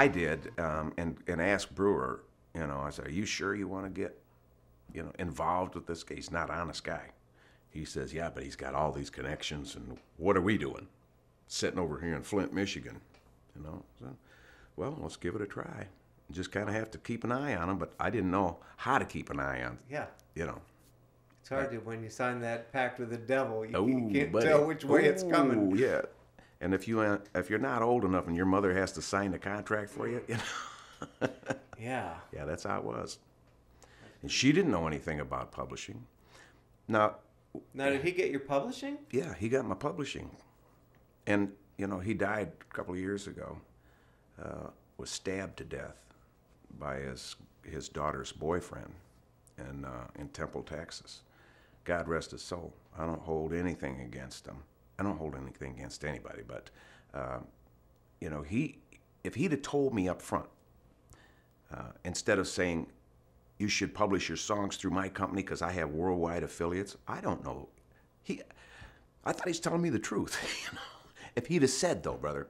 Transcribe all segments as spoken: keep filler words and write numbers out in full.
I did, um, and, and asked Brewer, you know, I said, are you sure you want to get, you know, involved with this guy? He's not an honest guy. He says, yeah, but he's got all these connections, and what are we doing? Sitting over here in Flint, Michigan, you know? So, well, let's give it a try. You just kind of have to keep an eye on him, but I didn't know how to keep an eye on him. Yeah. You know. It's hard to, when you sign that pact with the devil, you, oh, you can't buddy. tell which way oh, it's coming. Yeah. And if you if you're not old enough and your mother has to sign the contract for you, you know. Yeah. Yeah, that's how it was. And she didn't know anything about publishing. Now. Now, did he get your publishing? Yeah, he got my publishing, and you know he died a couple of years ago. Uh, was stabbed to death by his his daughter's boyfriend, in uh, in Temple, Texas. God rest his soul. I don't hold anything against him. I don't hold anything against anybody, but, uh, you know, he, if he'd have told me up front, uh, instead of saying, you should publish your songs through my company because I have worldwide affiliates, I don't know. He, I thought he was telling me the truth. You know? If he'd have said, though, brother,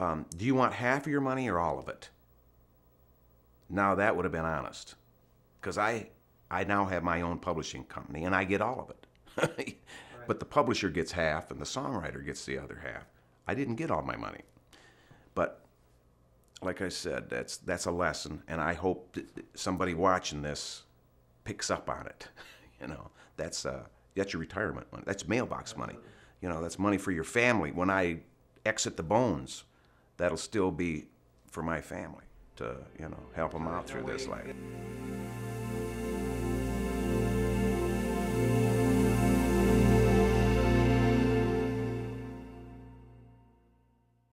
um, do you want half of your money or all of it? Now that would have been honest, because I, I now have my own publishing company and I get all of it. But the publisher gets half and the songwriter gets the other half. I didn't get all my money. But like I said, that's that's a lesson, and I hope that somebody watching this picks up on it. You know, that's uh, that's your retirement money. That's mailbox money. You know, that's money for your family. When I exit the bones, that'll still be for my family to, you know, help them out through this life.